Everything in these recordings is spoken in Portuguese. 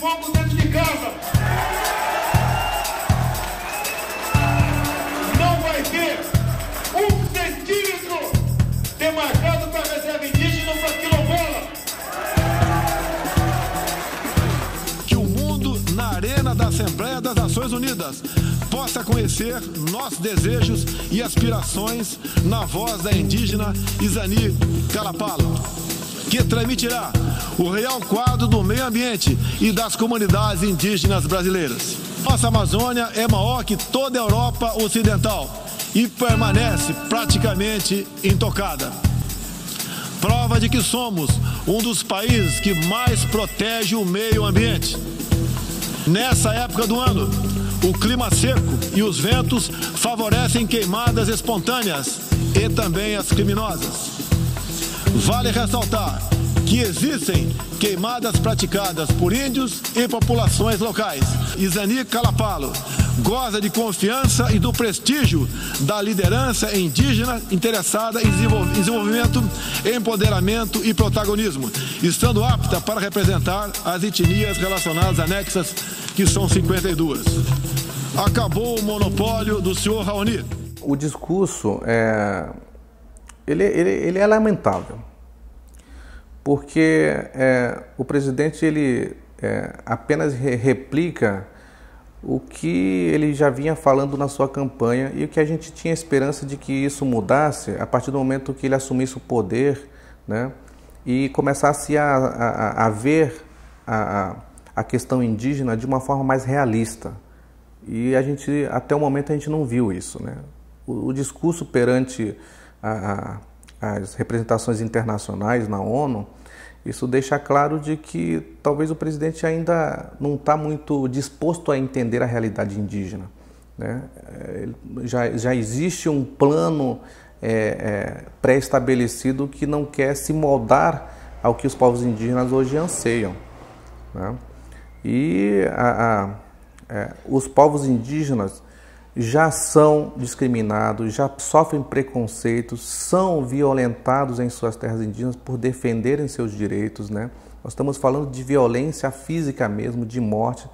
voto dentro de casa. Não vai ter um centímetro demarcado para a reserva indígena ou para quilombola. Que o mundo, na arena da Assembleia das Nações Unidas, possa conhecer nossos desejos e aspirações na voz da indígena Ysani Kalapalo, que transmitirá o real quadro do meio ambiente e das comunidades indígenas brasileiras. Nossa Amazônia é maior que toda a Europa Ocidental e permanece praticamente intocada. Prova de que somos um dos países que mais protege o meio ambiente. Nessa época do ano, o clima seco e os ventos favorecem queimadas espontâneas e também as criminosas. Vale ressaltar que existem queimadas praticadas por índios e populações locais. Ysani Kalapalo goza de confiança e do prestígio da liderança indígena interessada em desenvolvimento, empoderamento e protagonismo, estando apta para representar as etnias relacionadas anexas, que são 52. Acabou o monopólio do senhor Raoni. O discurso ele é lamentável, porque o presidente ele apenas replica o que ele já vinha falando na sua campanha e o que a gente tinha esperança de que isso mudasse a partir do momento que ele assumisse o poder, né, e começasse a ver a questão indígena de uma forma mais realista. E a gente, até o momento, a gente não viu isso, né? O discurso perante as representações internacionais na ONU, isso deixa claro de que talvez o presidente ainda não está muito disposto a entender a realidade indígena, né? Já existe um plano pré-estabelecido que não quer se moldar ao que os povos indígenas hoje anseiam, né? E os povos indígenas já são discriminados, já sofrem preconceitos, são violentados em suas terras indígenas por defenderem seus direitos, né? Nós estamos falando de violência física mesmo, de morte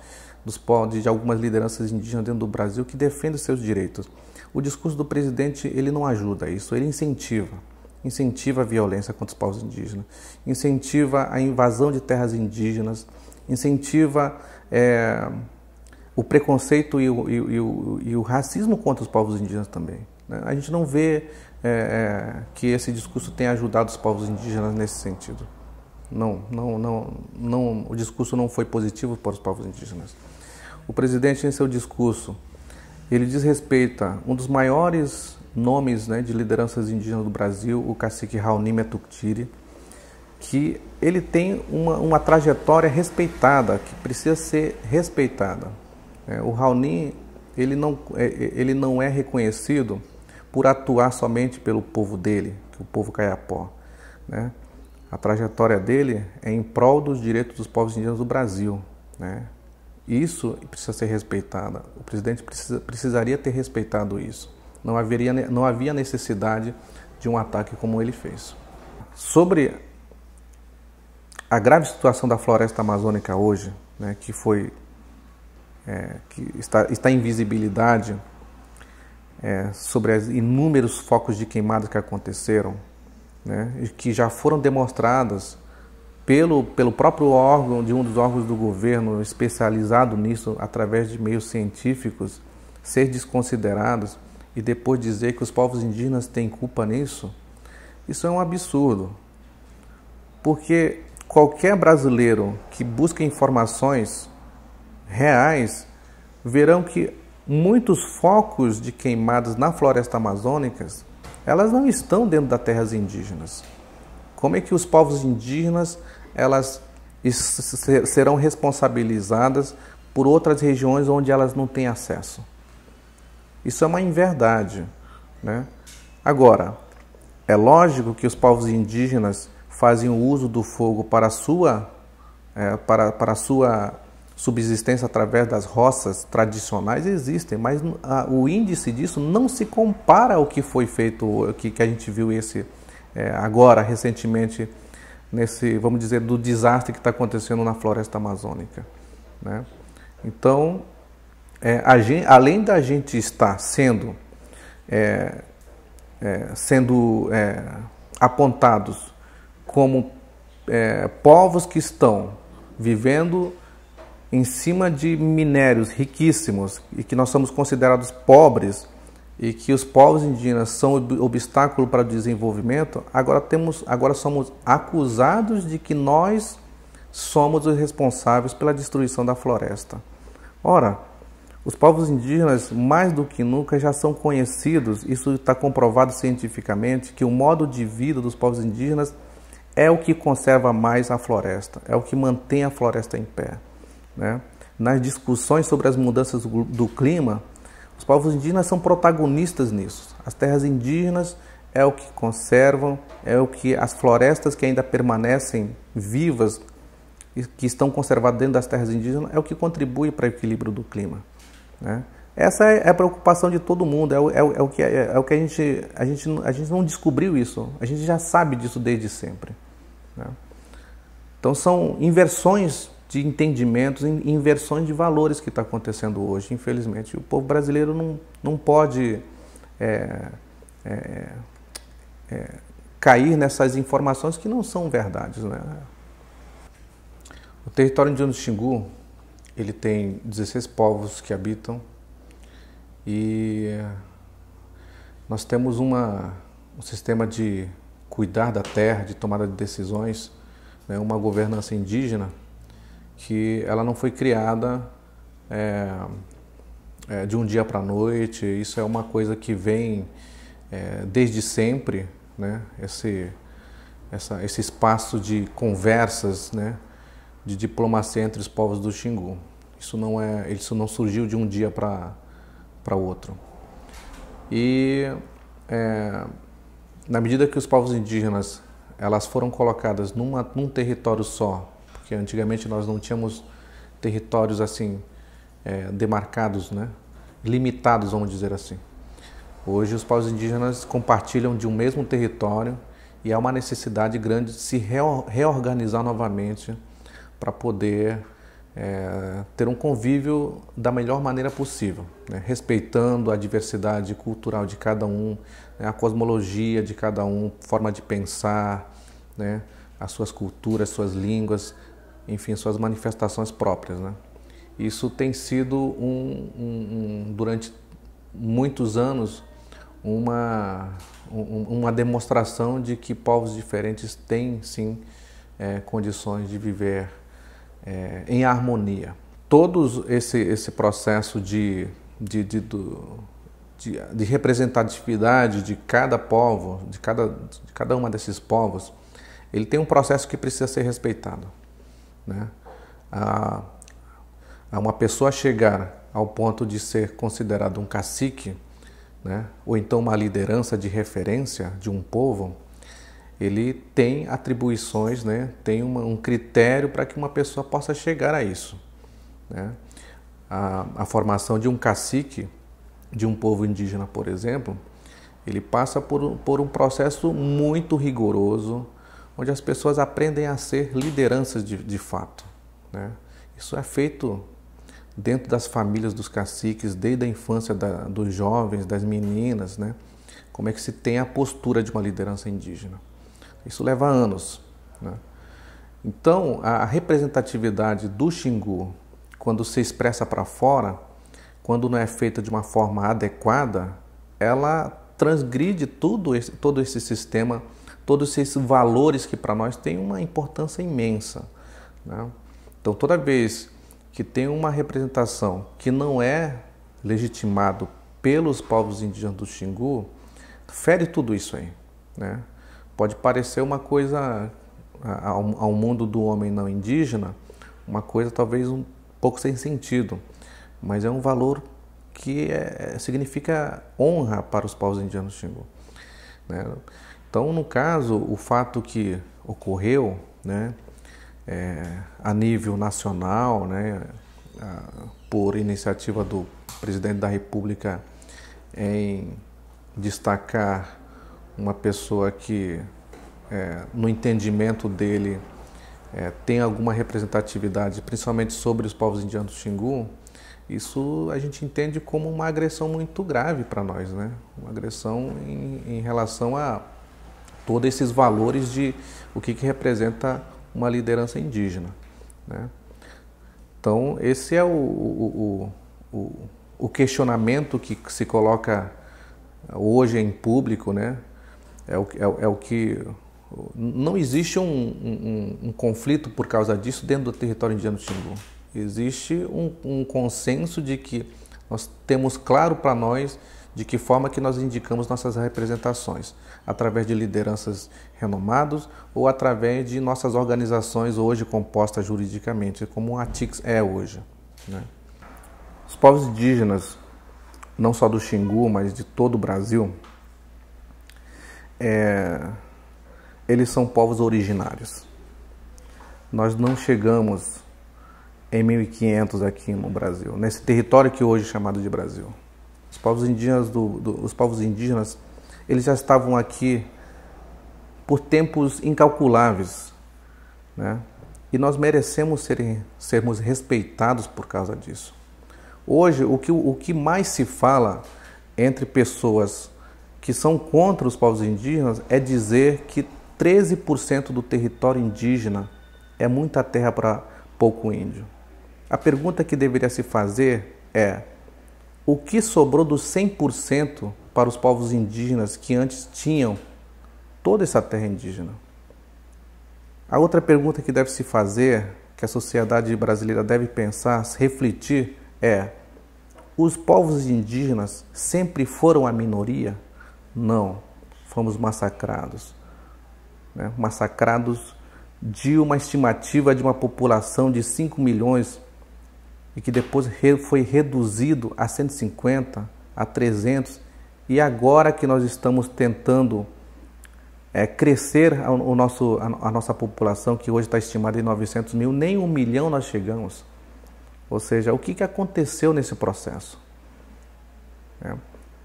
de algumas lideranças indígenas dentro do Brasil que defendem seus direitos. O discurso do presidente, ele não ajuda isso, ele incentiva a violência contra os povos indígenas, incentiva a invasão de terras indígenas, incentiva o preconceito e o racismo contra os povos indígenas também, né? A gente não vê que esse discurso tenha ajudado os povos indígenas nesse sentido. Não, o discurso não foi positivo para os povos indígenas. O presidente, em seu discurso, ele desrespeita um dos maiores nomes, né, de lideranças indígenas do Brasil, o cacique Raoni Metuktiri, que ele tem uma trajetória respeitada, que precisa ser respeitada. O Raoni, ele não é reconhecido por atuar somente pelo povo dele, o povo Caiapó, né? A trajetória dele é em prol dos direitos dos povos indígenas do Brasil, né? Isso precisa ser respeitado. O presidente precisaria ter respeitado isso. Não havia necessidade de um ataque como ele fez. Sobre a grave situação da floresta amazônica hoje, né, que foi que está em visibilidade sobre os inúmeros focos de queimadas que aconteceram, né, e que já foram demonstradas pelo próprio órgão, de um dos órgãos do governo especializado nisso, através de meios científicos, ser desconsiderados e depois dizer que os povos indígenas têm culpa nisso, isso é um absurdo. Porque qualquer brasileiro que busca informações reais, verão que muitos focos de queimadas na floresta amazônica, elas não estão dentro das terras indígenas. Como é que os povos indígenas, elas serão responsabilizadas por outras regiões onde elas não têm acesso? Isso é uma inverdade, né? Agora, é lógico que os povos indígenas fazem o uso do fogo para a sua subsistência através das roças tradicionais, existem, mas o índice disso não se compara ao que foi feito, que a gente viu agora, recentemente, vamos dizer, do desastre que está acontecendo na floresta amazônica. né? Então, além da gente estar sendo apontados como povos que estão vivendo em cima de minérios riquíssimos e que nós somos considerados pobres e que os povos indígenas são obstáculo para o desenvolvimento, agora somos acusados de que nós somos os responsáveis pela destruição da floresta. Ora, os povos indígenas, mais do que nunca, já são conhecidos, isso está comprovado cientificamente, que o modo de vida dos povos indígenas é o que conserva mais a floresta, é o que mantém a floresta em pé, né? Nas discussões sobre as mudanças do clima, os povos indígenas são protagonistas nisso. As terras indígenas é o que conservam, é o que as florestas que ainda permanecem vivas, que estão conservadas dentro das terras indígenas, é o que contribui para o equilíbrio do clima, né? Essa é a preocupação de todo mundo, é o que a gente não descobriu isso, a gente já sabe disso desde sempre, né? Então são inversões de entendimentos, inversões de valores que está acontecendo hoje, infelizmente. O povo brasileiro não pode cair nessas informações que não são verdades, né? O território indígena do Xingu, ele tem 16 povos que habitam e nós temos um sistema de cuidar da terra, de tomada de decisões, né, uma governança indígena que ela não foi criada de um dia para a noite. Isso é uma coisa que vem desde sempre, né, esse espaço de conversas, né, de diplomacia entre os povos do Xingu. Isso não surgiu de um dia para outro. E na medida que os povos indígenas elas foram colocadas num território só, porque antigamente nós não tínhamos territórios assim demarcados, né, limitados, vamos dizer assim. Hoje os povos indígenas compartilham de um mesmo território e há uma necessidade grande de se reorganizar novamente para poder ter um convívio da melhor maneira possível, né? Respeitando a diversidade cultural de cada um, né? A cosmologia de cada um, forma de pensar, né? As suas culturas, suas línguas, enfim, suas manifestações próprias, né? Isso tem sido, durante muitos anos, uma demonstração de que povos diferentes têm, sim, condições de viver em harmonia. Todo esse processo de representatividade de cada povo, de cada uma desses povos, ele tem um processo que precisa ser respeitado, né? A uma pessoa chegar ao ponto de ser considerado um cacique, né, ou então uma liderança de referência de um povo, ele tem atribuições, né? Tem um critério para que uma pessoa possa chegar a isso, né? A formação de um cacique, de um povo indígena, por exemplo, ele passa por um processo muito rigoroso, onde as pessoas aprendem a ser lideranças de fato, né? Isso é feito dentro das famílias dos caciques, desde a infância dos jovens, das meninas, né? Como é que se tem a postura de uma liderança indígena. Isso leva anos, né? Então, a representatividade do Xingu, quando se expressa para fora, quando não é feita de uma forma adequada, ela transgride todo esse sistema, todos esses valores que para nós têm uma importância imensa, né? Então, toda vez que tem uma representação que não é legitimado pelos povos indígenas do Xingu, fere tudo isso aí, né? Pode parecer uma coisa ao mundo do homem não indígena, uma coisa talvez um pouco sem sentido, mas é um valor que significa honra para os povos indígenas do Xingu, né? Então, no caso, o fato que ocorreu, né, a nível nacional, né, por iniciativa do presidente da República em destacar uma pessoa que, no entendimento dele, tem alguma representatividade, principalmente sobre os povos indianos do Xingu, isso a gente entende como uma agressão muito grave para nós, né? Uma agressão em relação a todos esses valores de o que representa uma liderança indígena, né? Então, esse é o questionamento que se coloca hoje em público, né? É o que... Não existe um conflito por causa disso dentro do território indiano do Xingu. Existe um consenso de que nós temos claro para nós de que forma que nós indicamos nossas representações, através de lideranças renomadas ou através de nossas organizações hoje compostas juridicamente, como a TICS é hoje, né? Os povos indígenas, não só do Xingu, mas de todo o Brasil, eles são povos originários. Nós não chegamos em 1500 aqui no Brasil, nesse território que hoje é chamado de Brasil. Os povos indígenas, eles já estavam aqui por tempos incalculáveis, né? E nós merecemos sermos respeitados por causa disso. Hoje, o que mais se fala entre pessoas que são contra os povos indígenas é dizer que 13% do território indígena é muita terra para pouco índio. A pergunta que deveria se fazer é: o que sobrou dos 100% para os povos indígenas que antes tinham toda essa terra indígena? A outra pergunta que deve se fazer, que a sociedade brasileira deve pensar, refletir, é: os povos indígenas sempre foram a minoria? Não, fomos massacrados, né? Massacrados de uma estimativa de uma população de 5 milhões e que depois foi reduzido a 150, a 300, e agora que nós estamos tentando crescer a nossa população, que hoje está estimada em 900 mil, nem 1 milhão nós chegamos. Ou seja, o que aconteceu nesse processo?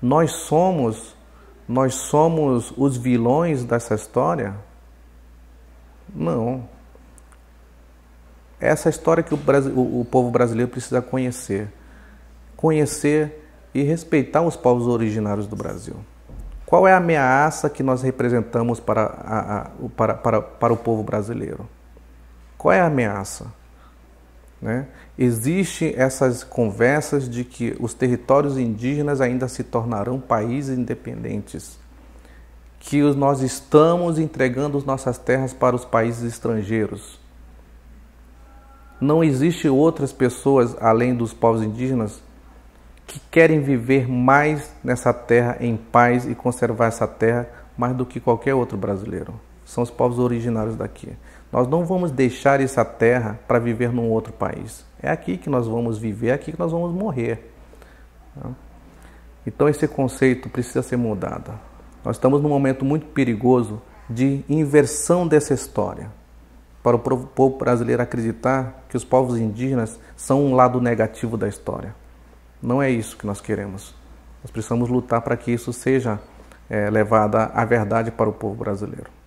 Nós somos os vilões dessa história? Não. Essa história que o povo brasileiro precisa conhecer e respeitar os povos originários do Brasil. Qual é a ameaça que nós representamos para o povo brasileiro? Qual é a ameaça, né? Existem essas conversas de que os territórios indígenas ainda se tornarão países independentes, que nós estamos entregando as nossas terras para os países estrangeiros. Não existe outras pessoas, além dos povos indígenas, que querem viver mais nessa terra em paz e conservar essa terra mais do que qualquer outro brasileiro. São os povos originários daqui. Nós não vamos deixar essa terra para viver num outro país. É aqui que nós vamos viver, é aqui que nós vamos morrer. Então esse conceito precisa ser mudado. Nós estamos num momento muito perigoso de inversão dessa história, para o povo brasileiro acreditar que os povos indígenas são um lado negativo da história. Não é isso que nós queremos. Nós precisamos lutar para que isso seja levado à verdade para o povo brasileiro.